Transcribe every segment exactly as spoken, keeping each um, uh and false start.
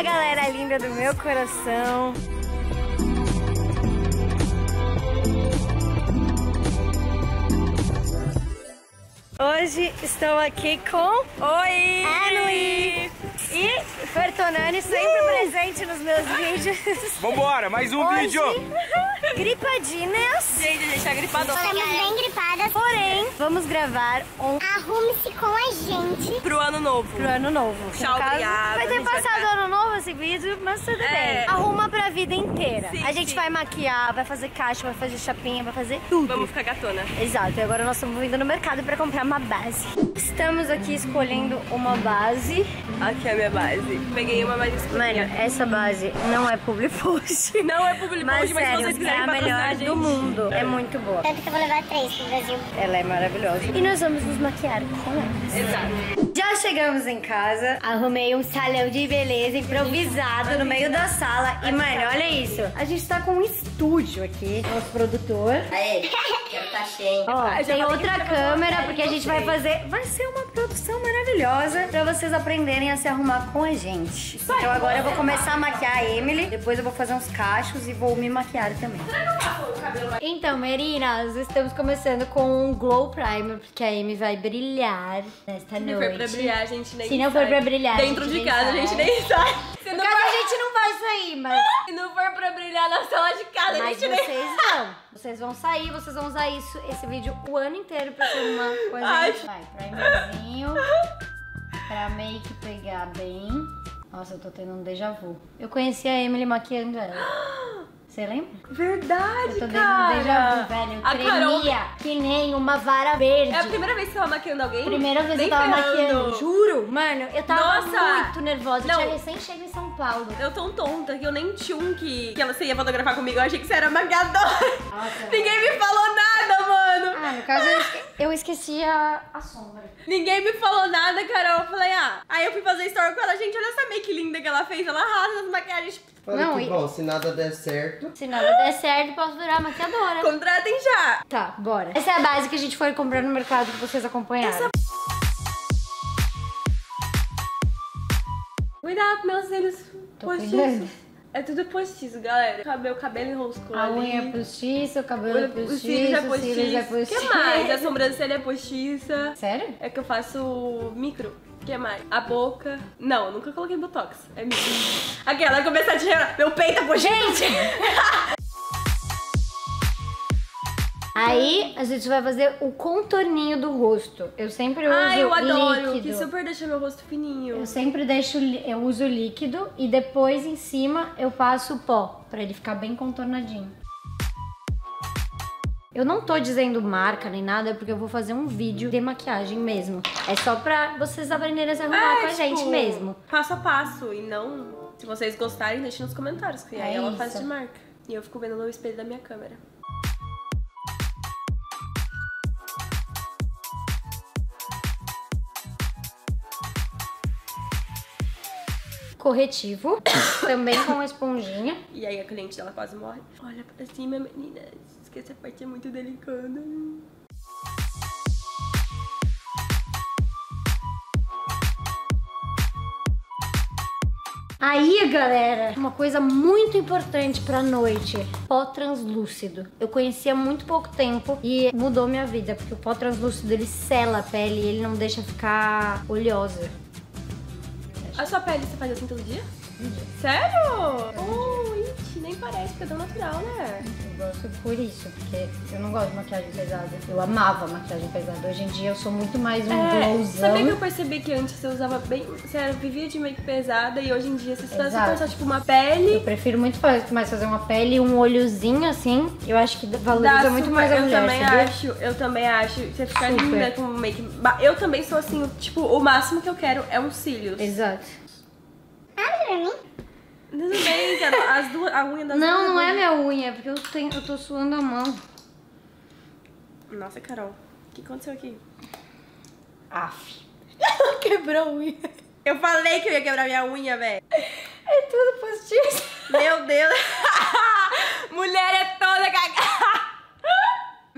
Fala, galera linda do meu coração. Hoje estou aqui com... Oi! Emily! E Fertonani sempre presente nos meus vídeos. Vambora, mais um Hoje, vídeo! Gripadinhas. Gente, a gente tá gripada. Estamos bem gripadas. Porém, vamos gravar um... Arrume-se com a gente. Pro ano novo. Pro ano novo. Tchau, obrigada. Vai ter passado vai... ano novo esse vídeo, mas tudo é. bem. Arruma pra vida inteira. Sim, a gente sim. vai maquiar, vai fazer caixa, vai fazer chapinha, vai fazer tudo. Vamos ficar gatona. Exato. E agora nós estamos indo no mercado pra comprar uma base. Estamos aqui escolhendo uma base. Aqui é a minha base. Peguei uma mais escura. Mano, essa base não é PubliFood. Não é PubliFood, mas, mas sério, se vocês quiserem, é a melhor do mundo. É. é muito boa. Tanto que eu vou levar três pro Brasil. Ela é maravilhosa. E nós vamos nos maquiar com ela. Exato. Já chegamos em casa. Arrumei um salão de beleza improvisado no meio da sala. E, mano, olha isso. A gente tá com um estúdio aqui. Nosso produtor. Aê. Tá cheio. Ó, tem outra câmera, porque a gente vai fazer... Vai ser uma produção maravilhosa pra vocês aprenderem a se arrumar com a gente. Então agora eu vou começar a maquiar a Emily. Depois eu vou fazer uns cachos e vou me maquiar também. Então, meninas, estamos começando com um Glow Primer, porque a Emily vai brilhar nesta noite. Se não for pra brilhar, a gente nem sai. Se não for pra brilhar, dentro de casa, a gente nem sai. No caso, a gente não vai sair, mas... Se não for pra brilhar na sala de casa, a gente nem sai. Mas vocês vão. Vocês vão sair, vocês vão usar isso, esse vídeo o ano inteiro pra ser uma coisa. Ai. Vai, primerzinho, pra meio que pegar bem. Nossa, eu tô tendo um déjà vu. Eu conheci a Emily maquiando ela. Você lembra? Verdade, eu tô cara! Eu déjà vu, velho. Eu a tremia Carol... que nem uma vara verde. É a primeira vez que você tava maquiando alguém? Primeira vez que eu tava maquiando. Juro, mano. Eu tava Nossa. muito nervosa. Não. Eu tinha recém chego em São Paulo. Eu tô tonta que eu nem tinha um que, que você ia fotografar comigo. Eu achei que você era maquiadora. Ninguém me falou nada, mano. Ah, no caso eu, esque... eu esqueci a... a sombra. Ninguém me falou nada, Carol. Eu falei, ah. Aí eu fui fazer story com ela. Gente, olha essa make linda que ela fez. Ela arrasa as maquiagens. Olha não, que e... bom, se nada der certo... Se nada der certo, posso virar maquiadora. Contratem já! Tá, bora. Essa é a base que a gente foi comprar no mercado que vocês acompanharam. Essa... Cuidado com meus cílios postiços. É tudo postiço, galera. Meu cabelo enroscou ali. A unha é postiça, o cabelo é postiço, os cílios é postiço. O é postiço. Que mais? A sobrancelha é postiça. Sério? É que eu faço micro. O que mais? A boca... Não, eu nunca coloquei botox. É mesmo. Aqui, ela vai começar a tirar... Meu peito é por gente! Aí, a gente vai fazer o contorninho do rosto. Eu sempre uso líquido. Ah, eu adoro, líquido. que super deixa meu rosto fininho. Eu sempre deixo... Eu uso líquido e depois, em cima, eu passo o pó. Pra ele ficar bem contornadinho. Eu não tô dizendo marca nem nada, porque eu vou fazer um vídeo de maquiagem mesmo. É só pra vocês aprenderem a se arrumar é, com a tipo, gente mesmo. Passo a passo, e não... Se vocês gostarem, deixem nos comentários, que é aí ela faz de marca. E eu fico vendo no espelho da minha câmera. Corretivo, também com esponjinha. E aí a cliente dela quase morre. Olha pra cima, meninas, que essa parte é muito delicada. Aí, galera, uma coisa muito importante pra noite, pó translúcido. Eu conheci há muito pouco tempo e mudou minha vida, porque o pó translúcido, ele sela a pele, ele não deixa ficar oleosa. A sua pele você faz assim todo dia? Todo dia. Sério? Oh, ixi, nem parece, porque é tão natural, né? Eu gosto por isso, porque eu não gosto de maquiagem pesada. Eu amava maquiagem pesada. Hoje em dia eu sou muito mais um é, glowzão. Sabia que eu percebi que antes você usava bem... Você vivia de make pesada e hoje em dia você está só tipo uma pele... Eu prefiro muito mais fazer uma pele e um olhozinho assim. Eu acho que valoriza Dá muito super, mais a eu mulher, também acho, Eu também acho. Você fica super linda com make... Eu também sou assim, tipo, o máximo que eu quero é uns cílios. Exato. Tudo bem, Carol. As duas, a unha das Não, não é minha unha, porque eu, tenho, eu tô suando a mão. Nossa, Carol, o que aconteceu aqui? Aff. Quebrou a unha. Eu falei que eu ia quebrar minha unha, velho. É tudo postiço. Meu Deus. Mulher é toda cagada.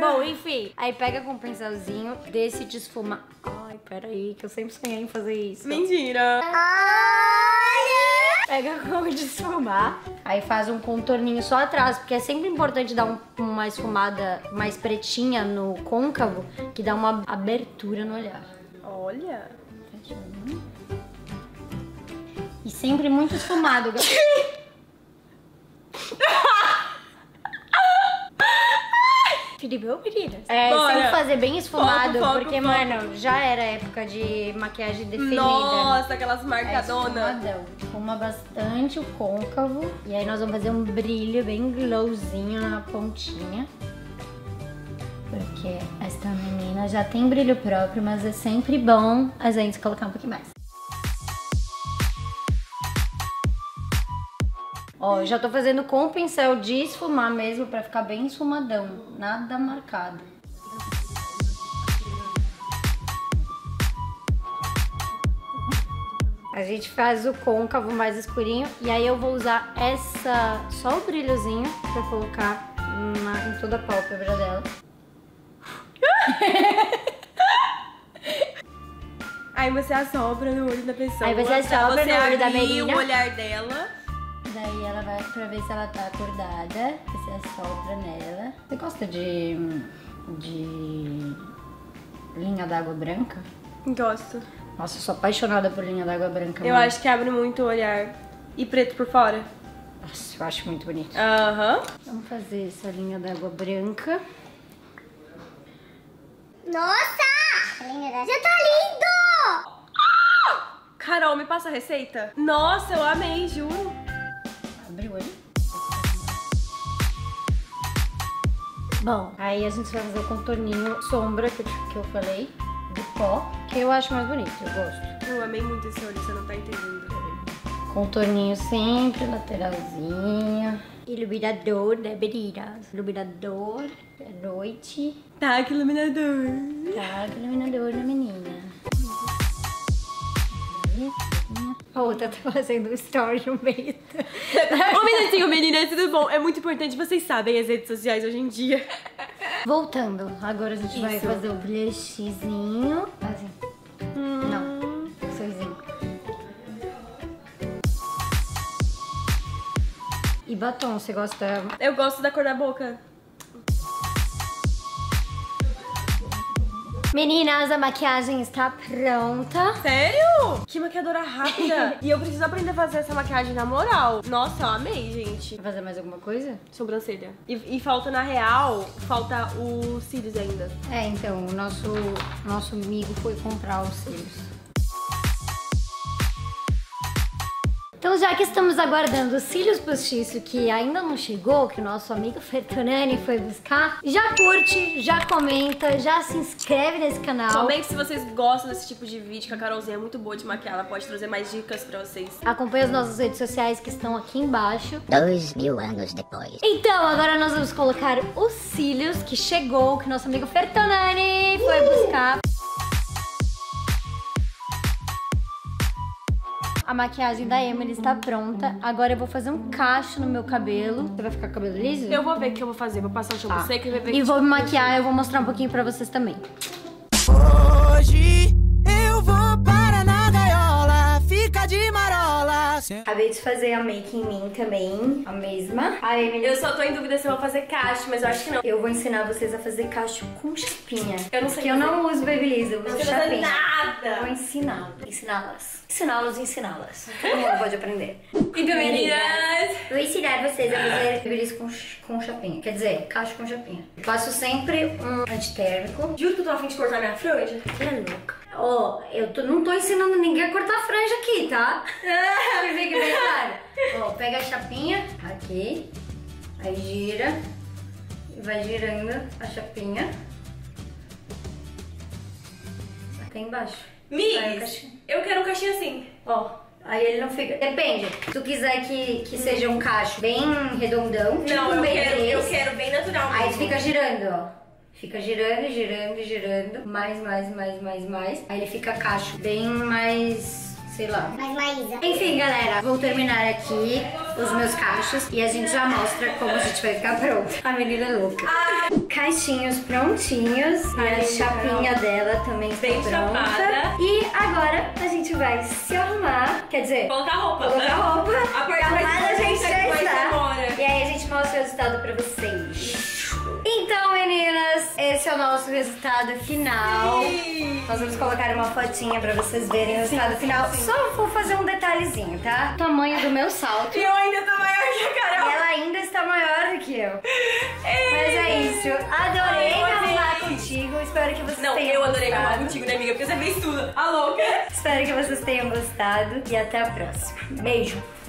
Bom, enfim. Aí pega com um pincelzinho, desce de esfumar. Ai, peraí, que eu sempre sonhei em fazer isso. Mentira. Ah! Pega o coco de esfumar. Aí faz um contorninho só atrás, porque é sempre importante dar um, uma esfumada mais pretinha no côncavo, que dá uma abertura no olhar. Olha! E sempre muito esfumado. Felipe, eu queria. É, bora. Sempre fazer bem esfumado, foco, foco, porque, foco. Mano, já era época de maquiagem definida. Nossa, aquelas marcadonas. É, esfuma bastante o côncavo. E aí nós vamos fazer um brilho bem glowzinho na pontinha. Porque esta menina já tem brilho próprio, mas é sempre bom a gente colocar um pouquinho mais. Ó, eu já tô fazendo com o pincel de esfumar mesmo, pra ficar bem esfumadão, nada marcado. A gente faz o côncavo mais escurinho e aí eu vou usar essa, só o brilhozinho, pra colocar na, em toda a pálpebra dela. Aí você assopra no olho da pessoa. Aí você assopra no olho da menina. Você o olhar dela. Daí ela vai pra ver se ela tá acordada, você assopra nela. Você gosta de, de linha d'água branca? Gosto. Nossa, eu sou apaixonada por linha d'água branca. Eu mãe. acho que abre muito o olhar. E preto por fora? Nossa, eu acho muito bonito. Aham. Uhum. Vamos fazer essa linha d'água branca. Nossa! Linha Você tá lindo! Ah! Carol, me passa a receita? Nossa, eu amei, juro. Abre o olho. Bom, aí a gente vai fazer o contorninho sombra que eu, que eu falei, do pó, que eu acho mais bonito, eu gosto. Eu amei muito esse olho, você não tá entendendo. Contorninho sempre, lateralzinha. Iluminador, né, Belira? Iluminador, é noite. Tá, que iluminador. Tá, que iluminador na menina. A outra tá fazendo um story no meio. Um minutinho, meninas, tudo bom? É muito importante, vocês sabem as redes sociais hoje em dia. Voltando, agora a gente Isso. vai fazer o blushzinho. Assim. Hum. Não, sozinho. E batom, você gosta? Eu gosto da cor da boca. Meninas, a maquiagem está pronta. Sério? Que maquiadora rápida. E eu preciso aprender a fazer essa maquiagem na moral. Nossa, eu amei, gente. Vai fazer mais alguma coisa? Sobrancelha. E, e falta, na real, falta os cílios ainda. É, então, o nosso, nosso amigo foi comprar os cílios. Então, já que estamos aguardando os cílios postiço que ainda não chegou, que o nosso amigo Fertonani foi buscar, já curte, já comenta, já se inscreve nesse canal. Comente se vocês gostam desse tipo de vídeo, que a Carolzinha é muito boa de maquiar, ela pode trazer mais dicas pra vocês. Acompanhe as nossas redes sociais que estão aqui embaixo. Dois mil anos depois. Então, agora nós vamos colocar os cílios que chegou, que nosso amigo Fertonani foi uh! buscar. A maquiagem da Emily está pronta. Agora eu vou fazer um cacho no meu cabelo. Você vai ficar com o cabelo liso? Eu vou ver o que eu vou fazer. Vou passar o shampoo tá. seco e ver. E vou me maquiar. Eu vou mostrar um pouquinho pra vocês também. Hoje eu vou para na gaiola. Fica de marola. Acabei de fazer a make em mim também. A mesma. A Emily... Eu só tô em dúvida se eu vou fazer cacho, mas eu acho que não. Eu vou ensinar vocês a fazer cacho com chapinha. Eu não sei. Porque eu não uso babyliss, eu uso não chapinha. Nada. Eu vou ensinar. Ensiná-las. Ensiná-los e ensiná-las. Todo mundo pode aprender. Então, meninas! Vou ensinar vocês a fazer babyliss com, com chapinha. Quer dizer, cacho com chapinha. Eu faço sempre um antitérmico. Juro que eu tô a fim de cortar minha franja. Você é louca. Ó, oh, eu tô, não tô ensinando ninguém a cortar a franja aqui, tá? Ó, oh, pega a chapinha aqui. Aí gira. E vai girando a chapinha. Até embaixo. Migs, eu quero um cachinho assim. Ó, aí ele não fica... Depende. Se tu quiser que, que hum. seja um cacho bem redondão, tipo não, eu bem quero, eu quero bem natural mesmo. Aí tu fica girando, ó. Fica girando, girando, girando. Mais, mais, mais, mais, mais. Aí ele fica cacho bem mais... sei lá. Mais Maísa. Enfim, galera, vou terminar aqui os meus cachos e a gente já mostra como a gente vai ficar pronto. A menina é louca. Ah. Caixinhos prontinhos. Ai, e a chapinha não. dela também Bem está pronta. Chapada. E agora a gente vai se arrumar. Quer dizer, colocar roupa. Colocar né? roupa. pra vocês. Então, meninas, esse é o nosso resultado final. Sim. Nós vamos colocar uma fotinha pra vocês verem o resultado sim, final. Sim, sim. Só vou fazer um detalhezinho, tá? O tamanho do meu salto. E eu ainda tô maior que a Carol. E ela ainda está maior do que eu. Ei. Mas é isso. Adorei gravar contigo. Espero que vocês Não, tenham eu adorei gravar contigo, né, amiga? Porque você fez tudo. A louca. Espero que vocês tenham gostado. E até a próxima. Beijo.